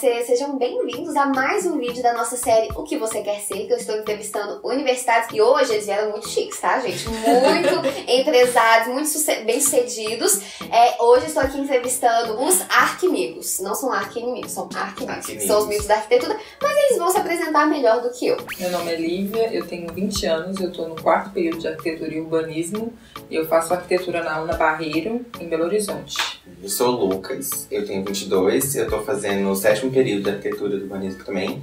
você, sejam bem-vindos a mais um vídeo da nossa série O Que Você Quer Ser, que eu estou entrevistando universitários, que hoje eles vieram muito chiques, tá, gente? Muito empresários, muito bem-sucedidos. Hoje eu estou aqui entrevistando os arquimigos. Não são arquinimigos, são arquimigos. São os migos da arquitetura, mas eles vão se apresentar melhor do que eu. Meu nome é Lívia, eu tenho 20 anos, eu estou no 4º período de arquitetura e urbanismo e eu faço arquitetura na UNA Barreiro, em Belo Horizonte. Eu sou o Lucas, eu tenho 22, eu tô fazendo o 7º período de arquitetura do urbanismo também,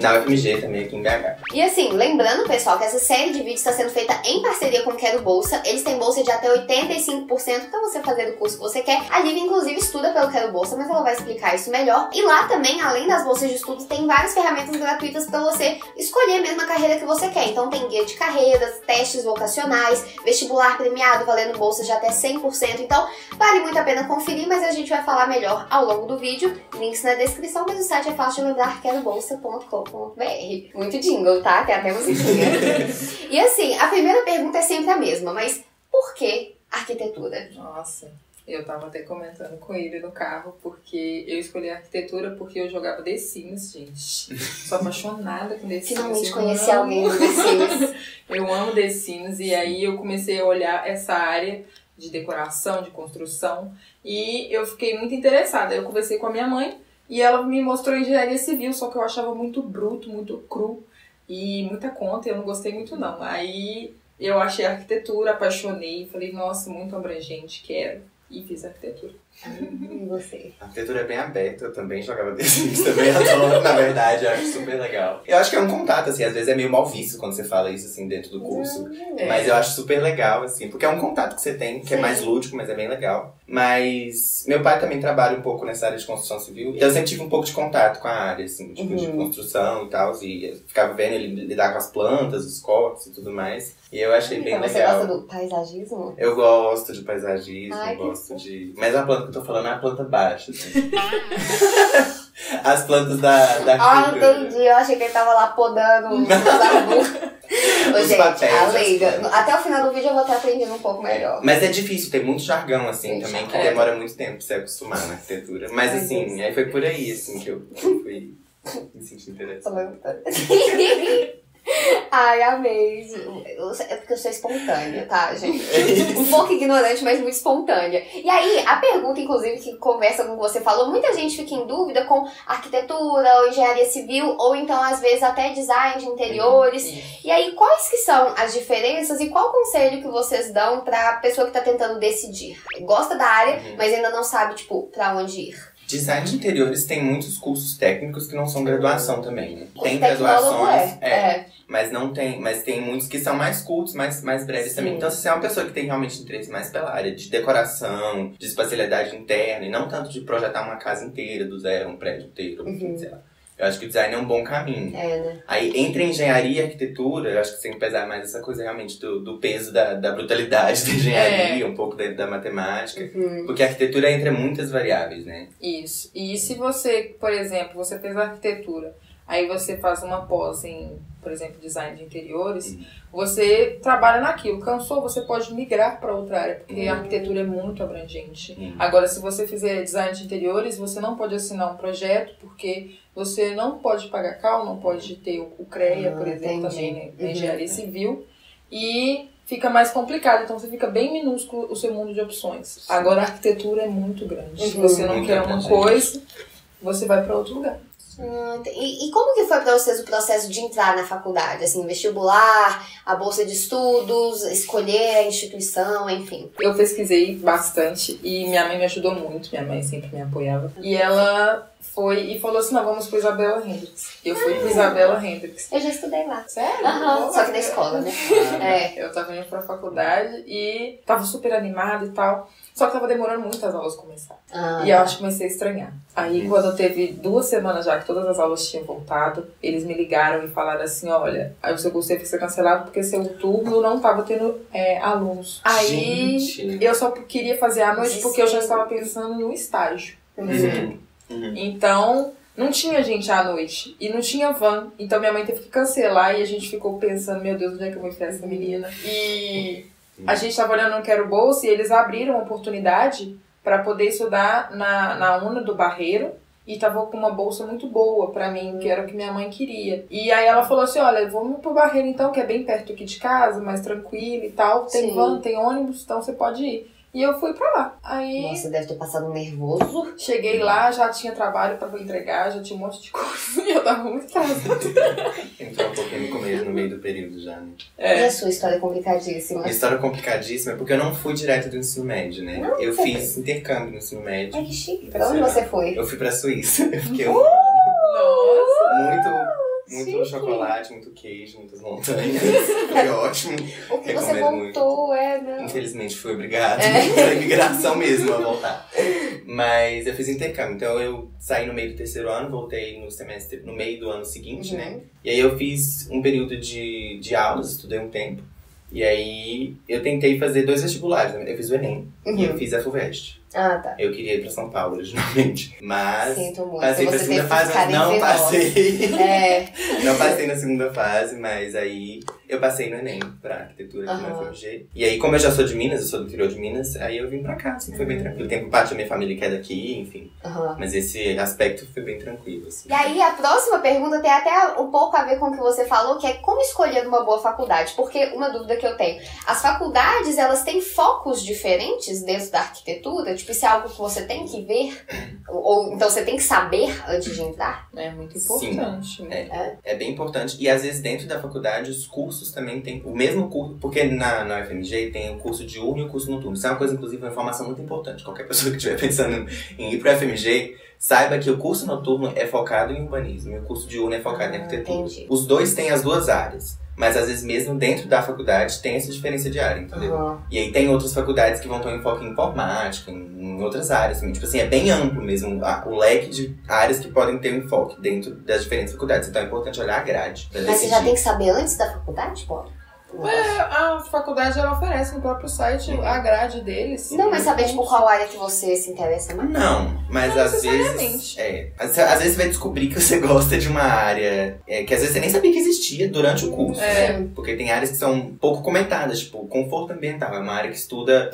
na UFMG também, aqui em BH. E assim, lembrando, pessoal, que essa série de vídeos está sendo feita em parceria com o Quero Bolsa. Eles têm bolsa de até 85% para você fazer o curso que você quer. A Lívia, inclusive, estuda pelo Quero Bolsa, mas ela vai explicar isso melhor. E lá também, além das bolsas de estudo, tem várias ferramentas gratuitas para você escolher mesmo a carreira que você quer. Então tem guia de carreiras, testes vocacionais, vestibular premiado valendo bolsa de até 100%. Então vale muito a pena conferir, mas a gente vai falar melhor ao longo do vídeo. Links na descrição, mas o site é fácil de lembrar, querobolsa.com. Muito jingle, tá? Tem até musiquinha. E assim, a primeira pergunta é sempre a mesma, mas por que arquitetura? Nossa, eu tava até comentando com ele no carro, porque eu escolhi a arquitetura porque eu jogava The Sims, gente. Sou apaixonada com The Sims. Finalmente conheci alguém do The Sims. Eu amo The Sims e aí eu comecei a olhar essa área de decoração, de construção e eu fiquei muito interessada. Eu conversei com a minha mãe e ela me mostrou engenharia civil, só que eu achava muito bruto, muito cru e muita conta, e eu não gostei muito não. Aí eu achei a arquitetura, apaixonei, falei, nossa, muito abrangente, quero. E fiz arquitetura. E você? A arquitetura é bem aberta, eu também jogava The Sims, também adoro, na verdade, eu acho super legal. Eu acho que é um contato, assim, às vezes é meio mal visto quando você fala isso, assim, dentro do curso. Mas eu acho super legal, assim, porque é um contato que você tem, que é mais lúdico, mas é bem legal. Mas meu pai também trabalha um pouco nessa área de construção civil, então eu sempre tive um pouco de contato com a área, assim, tipo, de construção e tal, e eu ficava vendo ele lidar com as plantas, os cortes e tudo mais. E eu achei bem legal. Você gosta do paisagismo? Eu gosto de paisagismo, gosto de... Mas a planta que eu tô falando é a planta baixa, assim. As plantas da arquitetura. Ah, entendi. Eu achei que ele tava lá podando os arbustos. Gente, papéis, a leiga. Até o final do vídeo eu vou estar aprendendo um pouco melhor. Mas é difícil, tem muito jargão, assim, também, que demora muito tempo pra se acostumar na arquitetura. Mas, assim, aí foi por aí, assim, que eu fui me senti interessante. Ai, amei. É porque eu sou espontânea, tá, gente? Um pouco ignorante, mas muito espontânea. E aí, a pergunta, inclusive, que conversa com você falou, muita gente fica em dúvida com arquitetura ou engenharia civil, ou então, às vezes, até design de interiores. E aí, quais que são as diferenças e qual conselho que vocês dão pra pessoa que tá tentando decidir? Gosta da área, mas ainda não sabe, tipo, pra onde ir. Design de interiores tem muitos cursos técnicos que não são graduação também, né? Tem graduações, mas não tem, mas tem muitos que são mais curtos, mais breves também. Então, se você é uma pessoa que tem realmente interesse mais pela área de decoração, de espacialidade interna, e não tanto de projetar uma casa inteira do zero, um prédio inteiro, sei lá. Eu acho que o design é um bom caminho. Né? Aí, entre engenharia e arquitetura, eu acho que você tem que pesar mais essa coisa realmente do peso da brutalidade da engenharia, um pouco da matemática. Porque a arquitetura entra em muitas variáveis, né? Isso. E se você, por exemplo, você fez arquitetura, aí você faz uma pós em, por exemplo, design de interiores, você trabalha naquilo. Cansou, você pode migrar para outra área, porque a arquitetura é muito abrangente. Agora, se você fizer design de interiores, você não pode assinar um projeto, porque... Você não pode pagar CAL, não pode ter o CREA, por exemplo, também na engenharia civil. E fica mais complicado, então você fica bem minúsculo o seu mundo de opções. Agora a arquitetura é muito grande. Se você não quer uma coisa, você vai para outro lugar. E como que foi para vocês o processo de entrar na faculdade? Assim, vestibular, a bolsa de estudos, escolher a instituição, enfim. Eu pesquisei bastante e minha mãe me ajudou muito. Minha mãe sempre me apoiava. E ela foi e falou assim, não, vamos para Isabela Hendricks. Eu fui para Isabela Hendricks. Eu já estudei lá. Sério? Só que na escola, né? Eu tava indo para a faculdade e tava super animada e tal. Só que tava demorando muito as aulas começarem. E eu acho que comecei a estranhar. Aí quando eu teve 2 semanas já que todas as aulas tinham voltado, eles me ligaram e falaram assim, olha, o seu curso teve que ser cancelado porque seu turno não tava tendo alunos. Aí eu só queria fazer à noite porque eu já estava pensando no estágio. Então... Não tinha gente à noite e não tinha van, então minha mãe teve que cancelar e a gente ficou pensando, meu Deus, onde é que eu vou enfiar essa menina? E a gente estava olhando no Quero Bolsa e eles abriram a oportunidade para poder estudar na UNA do Barreiro e tava com uma bolsa muito boa pra mim, que era o que minha mãe queria. E aí ela falou assim, olha, vamos pro Barreiro então, que é bem perto aqui de casa, mais tranquilo e tal, tem van, tem ônibus, então você pode ir. E eu fui pra lá. Aí... Nossa, deve ter passado nervoso. Cheguei lá, já tinha trabalho pra entregar, já tinha um monte de coisa. E eu tava muito cansada. Entrou um pouquinho no meio do período já, né? É. E a sua história é complicadíssima? Minha história é complicadíssima é porque eu não fui direto do ensino médio, né? Não, eu fiz intercâmbio no ensino médio. Ai, que chique. Pra onde você foi? Eu fui pra Suíça. Eu fiquei um... Nossa! Muito chocolate, muito queijo, muitas montanhas. Foi ótimo. O que você voltou, né? Infelizmente fui obrigado. Foi imigração mesmo a voltar. Mas eu fiz intercâmbio. Então eu saí no meio do terceiro ano, voltei no semestre, no meio do ano seguinte, né? E aí eu fiz um período de aulas, estudei um tempo. E aí eu tentei fazer dois vestibulares, né? Eu fiz o Enem e eu fiz a FUVEST. Ah, tá. Eu queria ir pra São Paulo, originalmente. Mas sinto muito. Passei pra segunda fase, mas não passei. Não passei na segunda fase, mas aí eu passei no Enem pra arquitetura aqui na UFMG. E aí, como eu já sou de Minas, eu sou do interior de Minas, aí eu vim pra cá, assim, foi bem tranquilo. Tem parte da minha família que é daqui, enfim. Mas esse aspecto foi bem tranquilo, assim. E aí, a próxima pergunta tem até um pouco a ver com o que você falou, que é como escolher uma boa faculdade. Porque uma dúvida que eu tenho, as faculdades, elas têm focos diferentes dentro da arquitetura? Tipo, isso é algo que você tem que ver? Ou então você tem que saber antes de entrar? É muito importante. Sim, né? É bem importante. E às vezes dentro da faculdade os cursos também tem o mesmo curso. Porque na UFMG tem o curso diurno e o curso noturno. Isso é uma coisa, inclusive, uma informação muito importante. Qualquer pessoa que estiver pensando em ir para a UFMG, saiba que o curso noturno é focado em urbanismo. E o curso diurno é focado em arquitetura. Entendi. Os dois têm as duas áreas. Mas às vezes mesmo dentro da faculdade tem essa diferença de área, entendeu? E aí tem outras faculdades que vão ter um enfoque em informática, em outras áreas. Assim. Tipo assim, é bem amplo mesmo o leque de áreas que podem ter um enfoque dentro das diferentes faculdades. Então é importante olhar a grade. Mas decidir. Você já tem que saber antes da faculdade, pô? A faculdade, ela oferece no próprio site a grade deles. Não, mas saber, tipo, qual área que você se interessa mais? Não, mas às vezes... Às vezes você vai descobrir que você gosta de uma área que às vezes você nem sabia que existia durante o curso, né? Porque tem áreas que são pouco comentadas, tipo, conforto ambiental. É uma área que estuda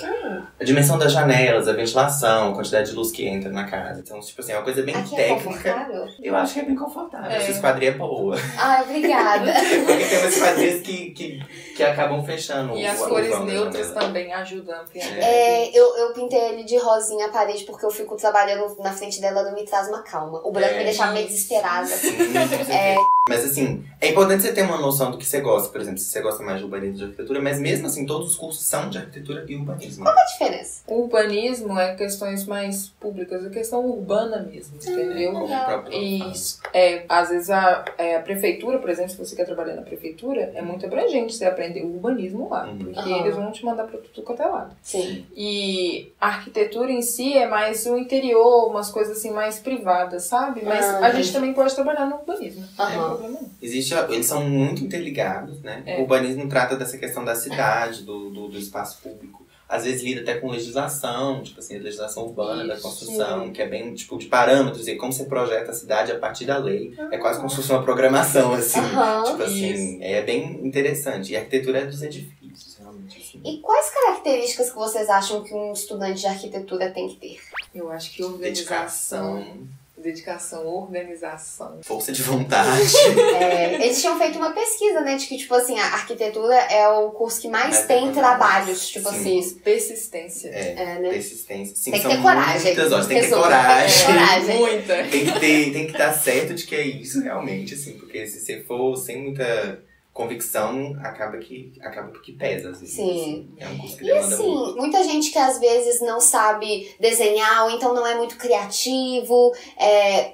a dimensão das janelas, a ventilação, a quantidade de luz que entra na casa. Então, tipo assim, é uma coisa bem técnica. É confortável? Eu acho que é bem confortável. Essa esquadria é boa. Ah, obrigada. Porque tem umas esquadrias que acabam fechando. E as cores neutras também ajudam. Eu pintei ele de rosinha a parede porque eu fico trabalhando na frente dela, não me traz uma calma. O branco me deixava meio desesperada. Mas assim, é importante você ter uma noção do que você gosta. Por exemplo, se você gosta mais de urbanismo e de arquitetura, mas mesmo assim, todos os cursos são de arquitetura e urbanismo. Qual é a diferença? O urbanismo é questões mais públicas, é questão urbana mesmo, entendeu? Às vezes a prefeitura, por exemplo, se você quer trabalhar na prefeitura, é muito abrangente você aprender o urbanismo lá, porque eles vão te mandar pra tudo quanto é lado. Sim. E a arquitetura em si é mais o interior, umas coisas assim mais privadas, sabe? Mas a gente também pode trabalhar no urbanismo. Eles são muito interligados, né? O urbanismo trata dessa questão da cidade, do espaço público. Às vezes lida até com legislação, tipo assim, a legislação urbana, da construção, que é bem, tipo, de parâmetros, e como você projeta a cidade a partir da lei. É quase como se fosse uma programação, assim. Tipo assim, é bem interessante. E a arquitetura é dos edifícios, realmente. Assim. E quais características que vocês acham que um estudante de arquitetura tem que ter? Eu acho que organização... Dedicação, organização. Força de vontade. Eles tinham feito uma pesquisa, né? De que, tipo assim, a arquitetura é o curso que mais tem trabalhos. Tipo assim, persistência. Né? Persistência. Sim, tem que ter coragem. Tem que ter coragem. Muita. Tem que estar certo de que é isso realmente, assim. Porque se você for sem muita... convicção acaba que pesa, às vezes. Sim. Assim. É um curso que demanda muito. Muita gente que às vezes não sabe desenhar, ou então não é muito criativo.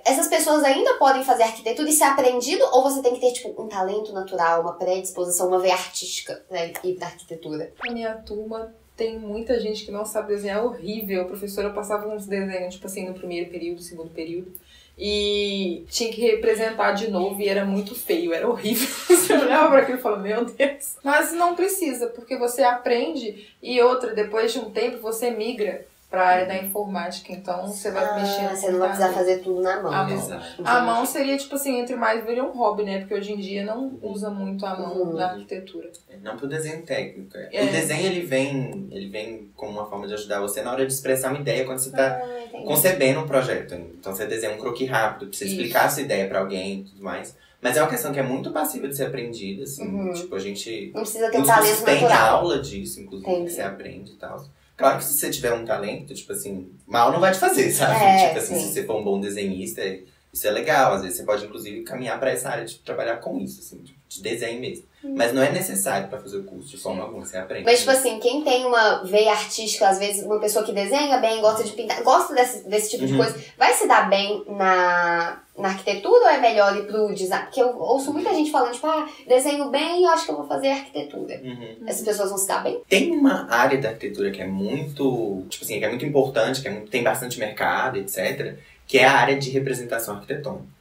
Essas pessoas ainda podem fazer arquitetura e ser aprendido, ou você tem que ter, tipo, um talento natural, uma predisposição, uma veia artística, né, e da arquitetura? A minha turma tem muita gente que não sabe desenhar horrível. A professora passava uns desenhos, tipo assim, no primeiro período, segundo período. E tinha que representar de novo e era muito feio, era horrível. Você olhava pra aquilo e falava, meu Deus. Mas não precisa, porque você aprende e outra, depois de um tempo você migra para a área da informática, então você vai mexer... Você não vai precisar fazer tudo na mão. A mão seria, tipo assim, entre mais viria um hobby, né? Porque hoje em dia não usa muito a mão na arquitetura. Não pro desenho técnico. É. O desenho, ele vem como uma forma de ajudar você na hora de expressar uma ideia quando você tá concebendo um projeto. Então, você desenha um croquis rápido, pra você explicar essa ideia pra alguém e tudo mais. Mas é uma questão que é muito passiva de ser aprendida, assim. Tipo, a gente... Não precisa ter talento natural. Tem aula disso, inclusive, que você aprende e tal. Claro que se você tiver um talento, tipo assim, mal não vai te fazer, sabe? Tipo assim, se você for um bom desenhista, isso é legal. Às vezes você pode, inclusive, caminhar pra essa área de trabalhar com isso, assim, de desenho mesmo. Mas não é necessário pra fazer o curso de forma alguma, você aprende. Mas, tipo assim, quem tem uma veia artística, às vezes, uma pessoa que desenha bem, gosta de pintar, gosta desse tipo de coisa, vai se dar bem na arquitetura ou é melhor ir pro design? Porque eu ouço muita gente falando, tipo, desenho bem e acho que eu vou fazer arquitetura. Essas pessoas vão se dar bem? Tem uma área da arquitetura que é muito, tipo assim, que é muito importante, que tem bastante mercado, etc., que é a área de representação arquitetônica.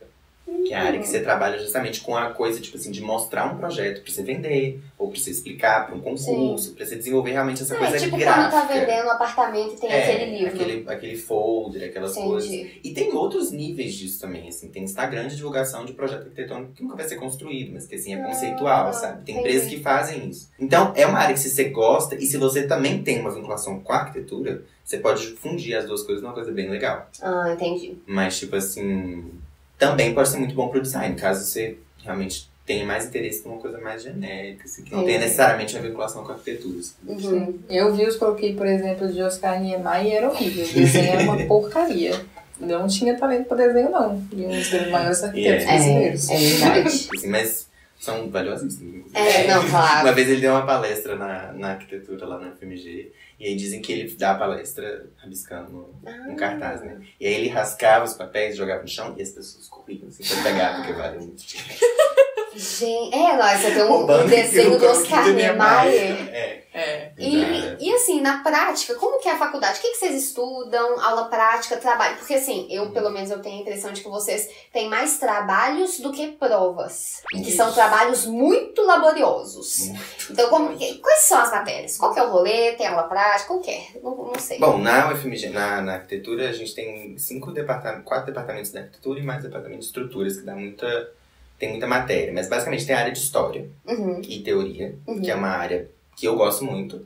Que é a área que você trabalha justamente com a coisa, tipo assim, de mostrar um projeto pra você vender, ou pra você explicar pra um concurso, pra você desenvolver realmente essa coisa tipo gráfica. Tipo quando tá vendendo um apartamento e tem aquele livro. Aquele folder, aquelas coisas. E tem outros níveis disso também, assim. Tem Instagram de divulgação de projeto arquitetônico que nunca vai ser construído, mas que assim, é conceitual, sabe? Tem empresas que fazem isso. Então, é uma área que se você gosta, e se você também tem uma vinculação com a arquitetura, você pode fundir as duas coisas numa coisa bem legal. Ah, entendi. Mas, tipo assim... Também pode ser muito bom pro design, caso você realmente tenha mais interesse por uma coisa mais genérica, assim, que não tenha necessariamente uma vinculação com a arquitetura. Assim. Eu vi os croquis, por exemplo, de Oscar Niemeyer e era horrível. O desenho era uma porcaria. Não tinha talento pra desenho, não. E um dos maiores arquitetos brasileiros. É verdade. Assim, mas são valiosíssimos. Não, claro. Uma vez ele deu uma palestra na arquitetura lá na UFMG. E aí dizem que ele dá a palestra rabiscando um cartaz, né? E aí ele rascava os papéis, jogava no chão e as pessoas corriam, assim, pra pegar, porque vale muito dinheiro. Gente, você tem um desenho do Oscar Niemeyer. E assim, na prática, como que é a faculdade? O que vocês estudam? Aula prática, trabalho? Porque assim, eu pelo menos eu tenho a impressão de que vocês têm mais trabalhos do que provas. E que são trabalhos muito laboriosos. Então, quais são as matérias? Qual que é o rolê? Tem aula prática? Qualquer? Não sei. Bom, na UFMG, na arquitetura, a gente tem 4 departamentos da arquitetura e mais departamentos de estruturas, que dá muita matéria, mas basicamente tem a área de história e teoria, que é uma área que eu gosto muito,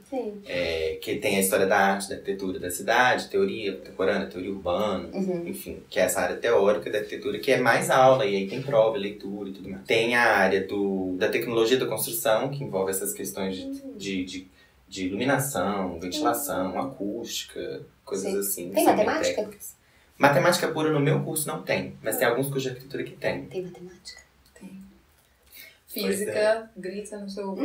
que tem a história da arte, da arquitetura da cidade, teoria contemporânea, teoria urbana, enfim, que é essa área teórica da arquitetura, que é mais aula, e aí tem prova, leitura e tudo mais. Tem a área da tecnologia da construção, que envolve essas questões de iluminação, ventilação, acústica, coisas assim. Tem matemática? Técnicas. Matemática pura no meu curso não tem, mas tem alguns cursos de arquitetura que tem. Tem matemática? Física, grita no seu...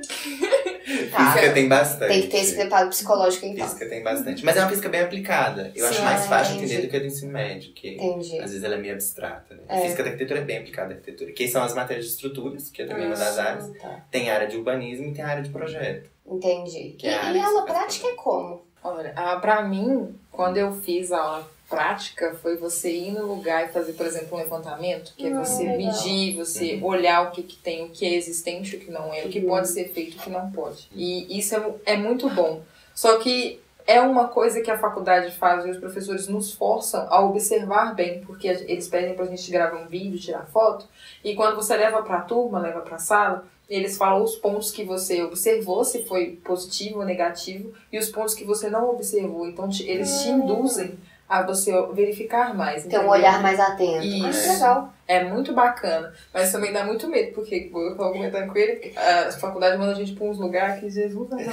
Física tem bastante. Tem que ter esse preparo psicológico, então. Física tem bastante. Mas é uma física bem aplicada. Eu acho mais fácil entender do que a do ensino médio, que às vezes ela é meio abstrata, né? A física da arquitetura é bem aplicada à arquitetura. Que são as matérias de estruturas, que é também uma das áreas. Tem a área de urbanismo e tem a área de projeto. Entendi. E a aula prática é como? Olha, pra mim, quando eu fiz a aula prática foi você ir no lugar e fazer, por exemplo, um levantamento, que é você medir, você olhar o que tem, o que é existente, o que não é, o que pode ser feito, o que não pode. E isso é muito bom. Só que é uma coisa que a faculdade faz e os professores nos forçam a observar bem, porque eles pedem pra gente gravar um vídeo, tirar foto, e quando você leva pra turma, leva pra sala, eles falam os pontos que você observou, se foi positivo ou negativo, e os pontos que você não observou. Então eles te induzem a você verificar mais. Ter um olhar mais atento. Isso. Legal. É muito bacana. Mas também dá muito medo, porque eu tava comentando com ele, a faculdade manda a gente pra uns lugares que Jesus vai lá.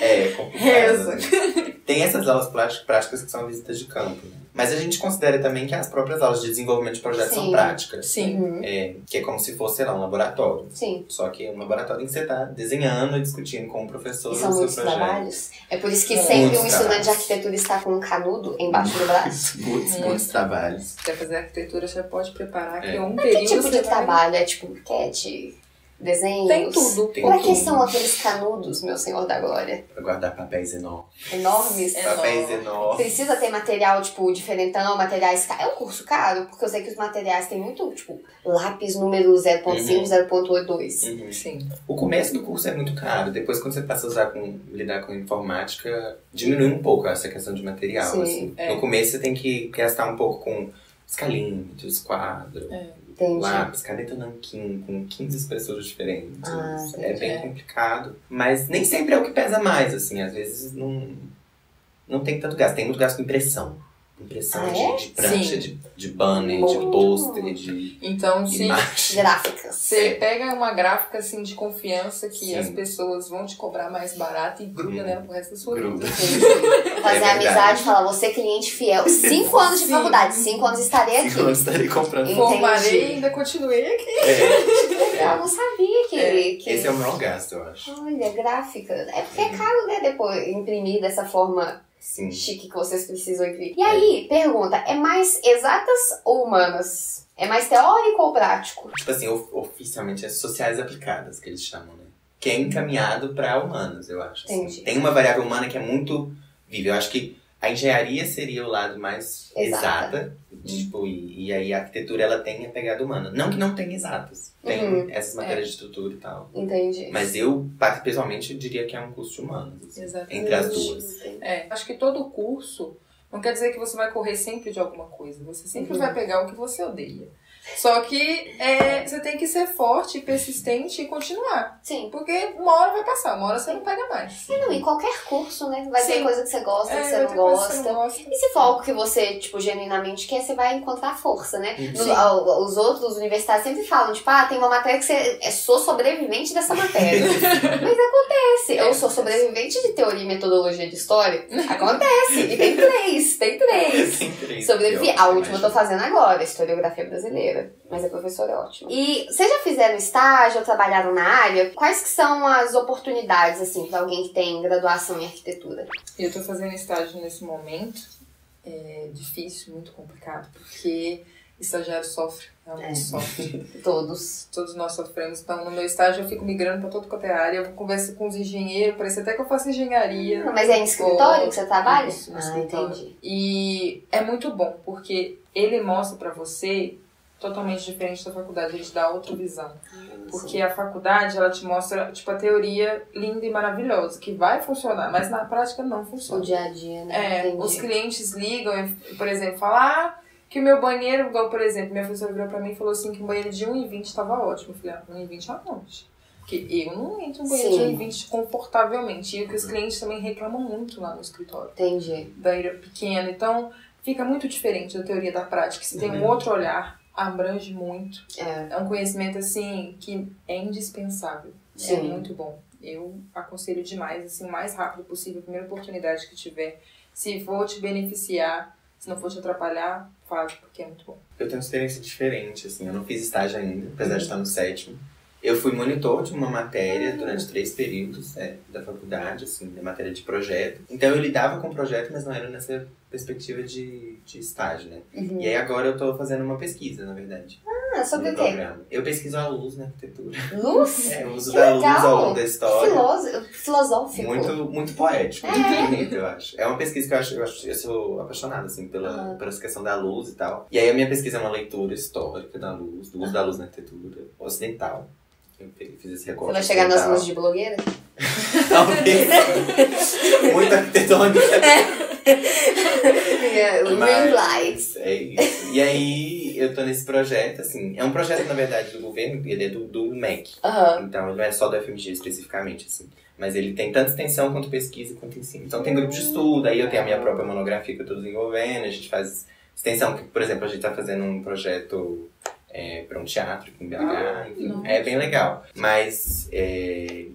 É complicado. Né? Tem essas aulas práticas que são visitas de campo. Mas a gente considera também que as próprias aulas de desenvolvimento de projetos são práticas. Sim. Que é como se fosse, sei lá, um laboratório. Sim. Só que é um laboratório em que você tá desenhando e discutindo com o professor. E são muitos trabalhos. É por isso que sempre um estudante de arquitetura está com um canudo embaixo do braço. Muitos trabalhos. Se quer fazer arquitetura, você pode preparar que é um período. Que tipo de trabalho? É tipo enquete? desenhos. Tem tudo. Pra que são aqueles canudos, meu senhor da glória? Pra guardar papéis enormes. Enormes? Papéis enormes. Precisa ter material, tipo, diferentão, materiais caros. É um curso caro, porque eu sei que os materiais tem muito, tipo, lápis número 0.5, 0.82. Uhum. Sim. O começo do curso é muito caro. Depois, quando você passa a usar lidar com informática, diminui um pouco essa questão de material. Sim, assim. É. No começo, você tem que gastar um pouco com os calímetros, quadro... É. Entendi. Lápis, caneta nanquim, com 15 espessuras diferentes. Ah, é bem complicado. Mas nem sempre é o que pesa mais, assim. Às vezes não tem tanto gasto. Tem muito gasto com impressão. Impressão de prancha, de banner, de pôster, de então, imagem. Gráficas. Você pega uma gráfica, assim, de confiança que as pessoas vão te cobrar mais barato e gruda nela pro resto da sua vida. Fazer amizade e falar, você cliente fiel. 5 anos de faculdade, 5 anos estarei aqui. 5 anos estarei comprando. Formarei e ainda continuei aqui. Eu não sabia que... Esse é o maior gasto, eu acho. Olha, gráfica. É porque é caro, né, depois imprimir dessa forma... Sim. Chique que vocês precisam imprimir. E aí, pergunta, é mais exatas ou humanas? É mais teórico ou prático? Tipo assim, oficialmente é sociais aplicadas que eles chamam, né? Que é encaminhado pra humanas, eu acho. Assim. Tem uma variável humana que é muito viva. Eu acho que a engenharia seria o lado mais exata. Tipo, e aí a arquitetura, ela tem a pegada humana. Não que não tenha exatas. Tem essas matérias de estrutura e tal. Entendi. Mas eu, pessoalmente, eu diria que é um curso de humanas. Assim, exatamente. Entre as duas. É. Acho que todo curso não quer dizer que você vai correr sempre de alguma coisa. Você sempre vai pegar o que você odeia. Só que você tem que ser forte, persistente e continuar. Sim. Porque uma hora vai passar, uma hora você não pega mais. E não, em qualquer curso, né? Vai ter coisa que você gosta, que você não gosta. E se for algo que você, tipo, genuinamente quer, você vai encontrar força, né? Os outros universitários sempre falam, tipo, ah, tem uma matéria que você sou sobrevivente dessa matéria. Mas acontece. Eu sou sobrevivente de teoria e metodologia de história. Acontece. E tem 3. Tem três. A última eu tô fazendo agora, historiografia brasileira. Mas a professora é ótima. E vocês já fizeram estágio ou trabalharam na área? Quais que são as oportunidades, assim, para alguém que tem graduação em arquitetura? Eu tô fazendo estágio nesse momento. É difícil, muito complicado, porque estagiário sofre, realmente sofre. Todos nós sofremos. Então, no meu estágio, eu fico migrando para todo quanto é área. Eu converso com os engenheiros, parece até que eu faço engenharia. Mas é em escritório que você trabalha? Isso, entendi. E é muito bom, porque ele mostra para você... totalmente diferente da faculdade, ele te dá outra visão. Porque a faculdade, ela te mostra, tipo, a teoria linda e maravilhosa, que vai funcionar, mas na prática não funciona. O dia a dia, né? É, os clientes ligam, por exemplo, falam, que o meu banheiro, igual, por exemplo, minha professora virou pra mim e falou assim, que o banheiro de 1,20 estava ótimo. Eu falei, 1,20 aonde? Porque eu não entro no banheiro de 1,20 confortavelmente. E o que os clientes também reclamam muito lá no escritório. Entendi. Banheiro pequeno, então fica muito diferente da teoria da prática. Você tem um outro olhar. Abrange muito. É um conhecimento, assim, que é indispensável. Sim. É muito bom. Eu aconselho demais, assim, o mais rápido possível, a primeira oportunidade que tiver. Se for te beneficiar, se não for te atrapalhar, faz, porque é muito bom. Eu tenho uma experiência diferente, assim. Eu não fiz estágio ainda, apesar de estar no 7º. Eu fui monitor de uma matéria durante 3 períodos da faculdade, assim, da matéria de projeto. Então eu lidava com o projeto, mas não era nessa perspectiva de estágio, né? E aí agora eu tô fazendo uma pesquisa, na verdade. Ah, sobre o quê? Eu pesquiso a luz na arquitetura. Luz? É, o uso da luz ao longo da história. Filosófico. Muito poético, muito bonito, eu acho. É uma pesquisa que eu sou apaixonada, assim, pela questão da luz e tal. E aí a minha pesquisa é uma leitura histórica da luz, do uso da luz na arquitetura ocidental. Eu fiz esse recorte. Você vai chegar nas luzes de blogueira? Talvez. Muito arquitetônica. Green lights. É isso. E aí, eu tô nesse projeto, assim. É um projeto, na verdade, do governo. Ele é do MEC. Então, ele não é só do FMG especificamente, assim. Mas ele tem tanto extensão, quanto pesquisa, quanto ensino. Então, tem grupo de estudo. Aí, eu tenho a minha própria monografia que eu tô desenvolvendo. A gente faz extensão. Que, por exemplo, a gente tá fazendo um projeto... pra um teatro aqui em BH, enfim, é bem legal. Mas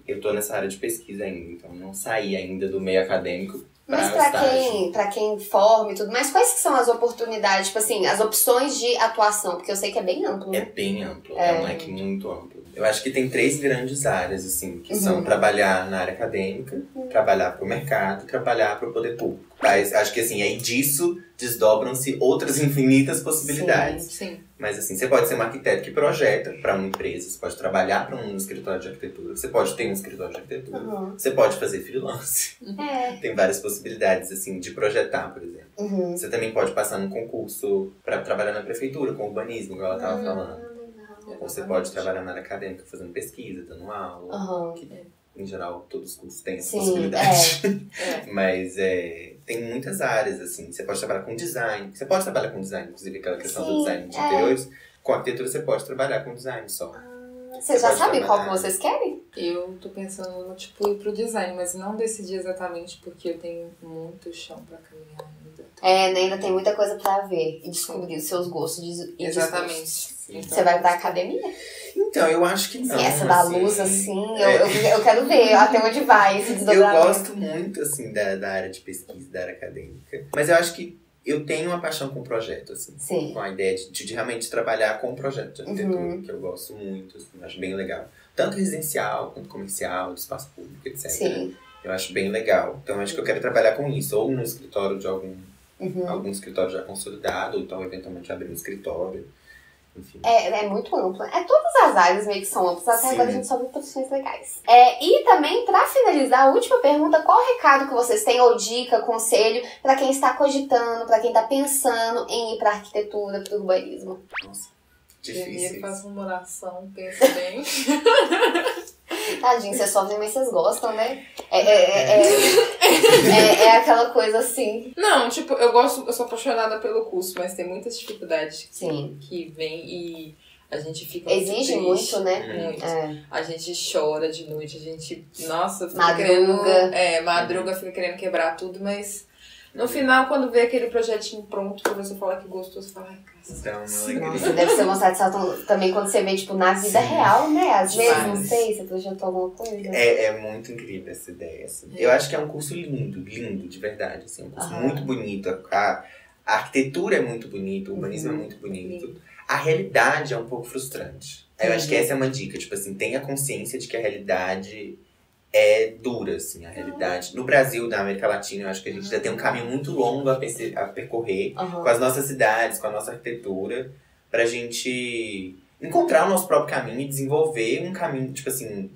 eu tô nessa área de pesquisa ainda, então não saí ainda do meio acadêmico. Mas pra quem forma e tudo, mas quais que são as oportunidades, tipo assim, as opções de atuação? Porque eu sei que é bem amplo, né? É bem amplo, é um leque muito amplo. Eu acho que tem 3 grandes áreas, assim, que são trabalhar na área acadêmica, trabalhar pro mercado, trabalhar pro poder público. Acho que assim, aí disso desdobram-se outras infinitas possibilidades. Sim, sim. Mas assim, você pode ser um arquiteto que projeta para uma empresa, você pode trabalhar para um escritório de arquitetura, você pode ter um escritório de arquitetura, uhum. Você pode fazer freelance. É. Tem várias possibilidades, assim, de projetar, por exemplo. Uhum. Você também pode passar num concurso para trabalhar na prefeitura, com urbanismo, igual ela estava falando. Ou você pode trabalhar na área acadêmica, fazendo pesquisa, dando aula. Uhum. Em geral, todos os cursos têm essa possibilidade. É. Mas tem muitas áreas, assim. Você pode trabalhar com design. Você pode trabalhar com design, inclusive, aquela questão do design de interiores. Com arquitetura, você pode trabalhar com design só. Você já sabe qual que vocês querem? Eu tô pensando, tipo, ir pro design. Mas não decidi exatamente porque eu tenho muito chão pra caminhar ainda. Ainda tem muita coisa pra ver. E descobrir os seus gostos e desgostos. Então, você vai pra academia? Então, eu acho que não. E essa da luz, assim, eu quero ver até onde vai esse desdobramento. Eu gosto muito, assim, da área de pesquisa, da área acadêmica. Mas eu acho que eu tenho uma paixão com o projeto, assim. Sim. Com a ideia de realmente trabalhar com o projeto de arquitetura, que eu gosto muito, assim, eu acho bem legal. Tanto residencial, quanto comercial, do espaço público, etc. Sim. Eu acho bem legal. Então, eu acho que eu quero trabalhar com isso. Ou no escritório de algum escritório já consolidado, ou então, eventualmente, abrir um escritório. Enfim. É muito amplo. Todas as áreas meio que são amplas. Até agora a gente só viu profissões legais. E também, pra finalizar, a última pergunta, qual o recado que vocês têm, ou dica, conselho, pra quem está cogitando, pra quem tá pensando em ir pra arquitetura, pro urbanismo? Nossa, difícil. Faz uma oração, pensa bem. Tadinho, vocês sofrem, mas vocês gostam, né? É aquela coisa assim. Não, tipo, eu sou apaixonada pelo curso, mas tem muitas dificuldades que vem e a gente fica muito triste. Exige muito, né? Muito. A gente chora de noite, a gente, nossa, fica madruga, fica querendo quebrar tudo, mas no final, quando vê aquele projetinho pronto, quando você fala que gostou, você fala, ai, graças a Deus. Nossa, deve ser uma satisfação também quando você vê, tipo, na vida real, né? Às vezes, não sei, você projetou alguma coisa. É muito incrível essa ideia, assim. Eu acho que é um curso lindo, lindo, de verdade, assim. Um curso muito bonito. A arquitetura é muito bonita, o urbanismo é muito bonito. A realidade é um pouco frustrante. Eu acho que essa é uma dica, tipo assim, tenha consciência de que a realidade é dura, assim, a realidade. No Brasil, da América Latina, eu acho que a gente ainda tem um caminho muito longo a percorrer com as nossas cidades, com a nossa arquitetura, pra gente encontrar o nosso próprio caminho e desenvolver um caminho, tipo assim,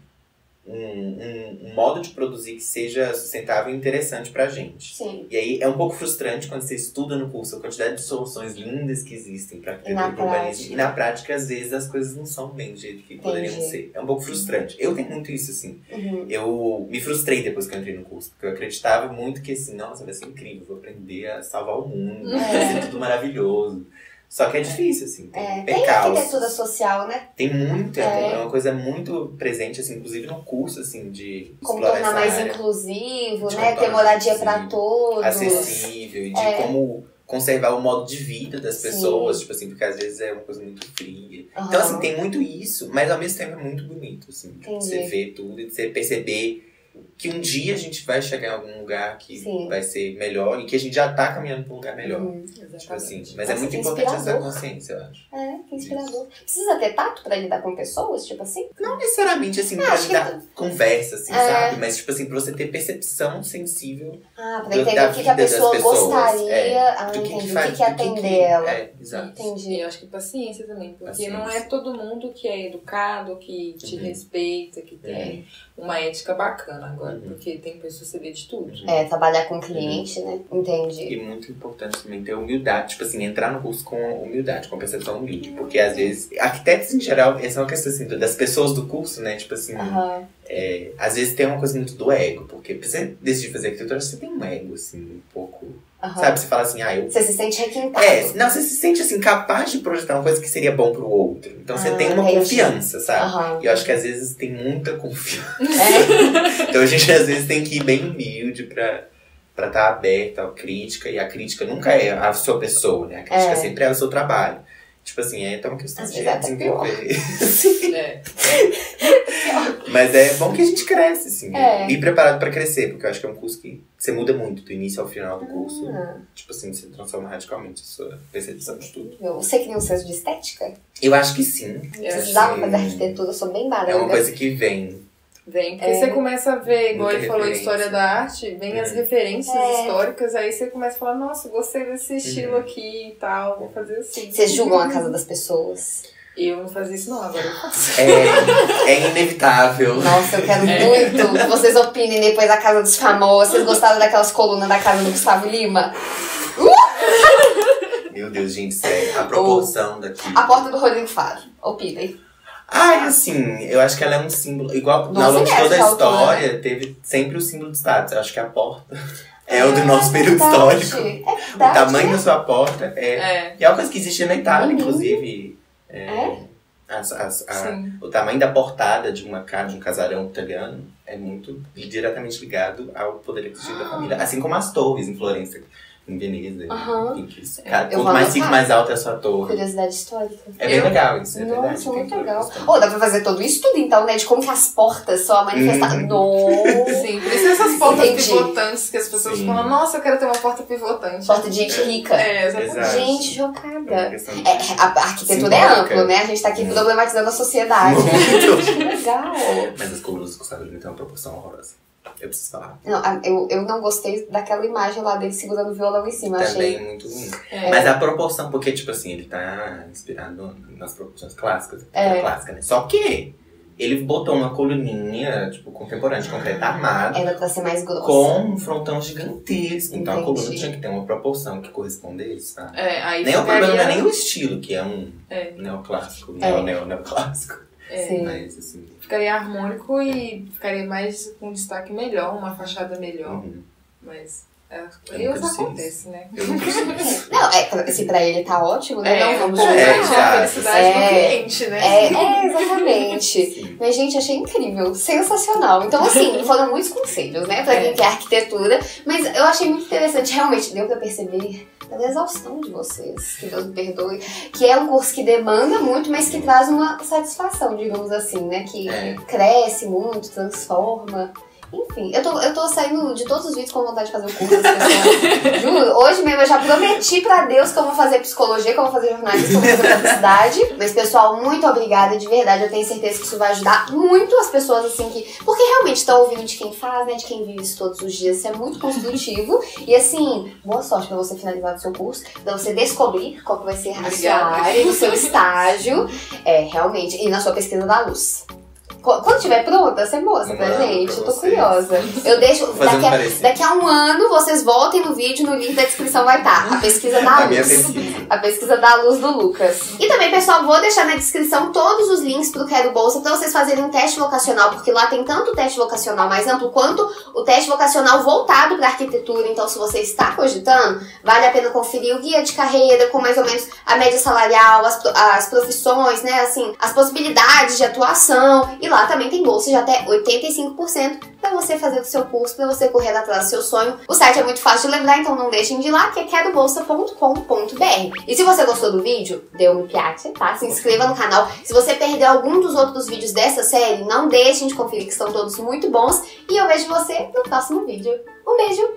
um modo de produzir que seja sustentável e interessante pra gente. Sim. E aí, é um pouco frustrante quando você estuda no curso a quantidade de soluções lindas que existem pra arquitetura e urbanismo. E na prática, às vezes, as coisas não são bem do jeito que poderiam ser. É um pouco frustrante. Eu tenho muito isso, assim. Uhum. Eu me frustrei depois que eu entrei no curso, porque eu acreditava muito que, assim, nossa, vai ser incrível, vou aprender a salvar o mundo, vai ser tudo maravilhoso. Só que é difícil, assim. Tem arquitetura social, né? Tem muito, é uma coisa muito presente, assim, inclusive no curso, assim, de como tornar mais inclusivo, né? Ter moradia pra todos. Acessível, e de como conservar o modo de vida das pessoas, tipo assim, porque às vezes é uma coisa muito fria. Então, assim, tem muito isso, mas ao mesmo tempo é muito bonito, assim, de você ver tudo e de você perceber que um dia a gente vai chegar em algum lugar que vai ser melhor e que a gente já tá caminhando pra um lugar melhor. Tipo assim, mas é muito importante essa consciência, eu acho. Que inspirador. Isso. Precisa ter tato pra lidar com pessoas, tipo assim? Não necessariamente, assim, pra lidar conversa, assim, sabe? Mas, tipo assim, pra você ter percepção sensível pra entender o que a pessoa gostaria, o que atender ela. Exato. Entendi. E eu acho que paciência também, porque não é todo mundo que é educado, que te respeita, que tem uma ética bacana. Agora, porque tem pessoas que você vê de tudo. Trabalhar com cliente, né? Entendi. E muito importante também ter humildade. Tipo assim, entrar no curso com humildade, com percepção humilde. Porque às vezes, arquitetos em geral, essa é uma questão assim, das pessoas do curso, né? Tipo assim, às vezes tem uma coisa muito do ego. Porque pra você decidir fazer arquitetura, você tem um ego, assim, um pouco. Sabe, você fala assim, você se sente requintado. Não, você se sente, assim, capaz de projetar uma coisa que seria bom pro outro. Então, você tem uma confiança, sabe? E eu acho que, às vezes, tem muita confiança. Então, a gente, às vezes, tem que ir bem humilde pra estar aberta à crítica. E a crítica nunca é a sua pessoa, né? A crítica sempre é o seu trabalho. Tipo assim, então uma questão de desenvolver. Mas é bom que a gente cresce, assim. E preparado pra crescer, porque eu acho que é um curso que você muda muito do início ao final do curso. Tipo assim, você transforma radicalmente a sua percepção de tudo. Você que tem um senso de estética? Eu acho que sim. Eu precisava fazer arquitetura, eu sou bem baranga. É uma coisa que vem. Vem, porque você começa a ver, igual ele falou, história da arte, vem as referências históricas, aí você começa a falar, nossa, gostei desse estilo aqui e tal, vou fazer assim. Vocês julgam a casa das pessoas? Eu não fazia isso não, agora eu faço. É inevitável. Nossa, eu quero muito que vocês opinem depois da casa dos famosos. Vocês gostaram daquelas colunas da casa do Gustavo Lima? Meu Deus, gente, sério, a proporção daqui. A porta do Rodrigo Faro, opinem. Ah, assim, eu acho que ela é um símbolo. Igual ao longo de toda a história, teve sempre o símbolo de status. Eu acho que a porta é o do nosso período histórico. O tamanho da sua porta é. E é uma coisa que existia na Itália, inclusive. O tamanho da portada de uma casa, de um casarão italiano, é muito diretamente ligado ao poder aquisitivo da família. Assim como as torres em Florença. Em Veneza. Quanto mais fica, mais alta é a sua torre. Curiosidade histórica. É bem legal isso, é verdade. Nossa, muito legal. Dá pra fazer todo isso tudo, então, né? De como que as portas só manifestam. Sim, por isso essas portas pivotantes que as pessoas falam, nossa, eu quero ter uma porta pivotante. Porta de gente rica. Exatamente. Gente chocada. A arquitetura é ampla, né? A gente tá aqui problematizando a sociedade. Muito legal. Mas as colunas do Gustavo Lima têm uma proporção horrorosa. Eu preciso falar. Não, eu não gostei daquela imagem lá dele segurando o violão em cima. Também muito ruim. Mas a proporção, porque, tipo assim, ele tá inspirado nas proporções clássicas. Clássica, né? Só que ele botou uma coluninha, tipo, contemporânea, de concreto armado. Ela pra ser mais grossa. Com um frontão gigantesco. Entendi. Então a coluna tinha que ter uma proporção que corresponde a isso, tá? Aí nem o problema não é nem o estilo, que é um neoclássico, neoclássico. Mas, assim, ficaria harmônico e ficaria mais com um destaque melhor, uma fachada melhor. Mas isso acontece, né? Eu não preciso. Se pra ele tá ótimo, né? Vamos julgar. A felicidade do cliente, né? Exatamente. Sim. Mas, gente, achei incrível, sensacional. Então, assim, foram muitos conselhos, né? Pra quem quer arquitetura. Mas eu achei muito interessante, realmente, deu pra perceber da exaustão de vocês, que Deus me perdoe, que é um curso que demanda muito, mas que traz uma satisfação, digamos assim, né, que cresce muito, transforma, enfim, eu tô saindo de todos os vídeos com vontade de fazer o curso das pessoas, juro, hoje mesmo eu já prometi pra Deus que eu vou fazer psicologia, que eu vou fazer jornalismo, que eu vou fazer publicidade, mas pessoal, muito obrigada, de verdade, eu tenho certeza que isso vai ajudar muito as pessoas, assim, que, porque realmente estão ouvindo de quem faz, né, de quem vive isso todos os dias, isso é muito construtivo, e assim, boa sorte pra você finalizar o seu curso, pra você descobrir qual que vai ser a sua área, o seu estágio, realmente, e na sua pesquisa da luz. Quando estiver pronta, você mostra pra gente. Eu tô curiosa. Eu deixo. Daqui a um ano, vocês voltem no vídeo, no link da descrição vai estar. A pesquisa da luz. A pesquisa da luz do Lucas. E também, pessoal, vou deixar na descrição todos os links pro Quero Bolsa pra vocês fazerem um teste vocacional, porque lá tem tanto o teste vocacional mais amplo quanto o teste vocacional voltado pra arquitetura. Então, se você está cogitando, vale a pena conferir o guia de carreira com mais ou menos a média salarial, as profissões, né? Assim, as possibilidades de atuação. E lá também tem bolsa de até 85% para você fazer o seu curso, para você correr atrás do seu sonho. O site é muito fácil de lembrar, então não deixem de ir lá, que é querobolsa.com.br. E se você gostou do vídeo, dê um piate, tá? Se inscreva no canal. Se você perdeu algum dos outros vídeos dessa série, não deixem de conferir, que são todos muito bons. E eu vejo você no próximo vídeo. Um beijo!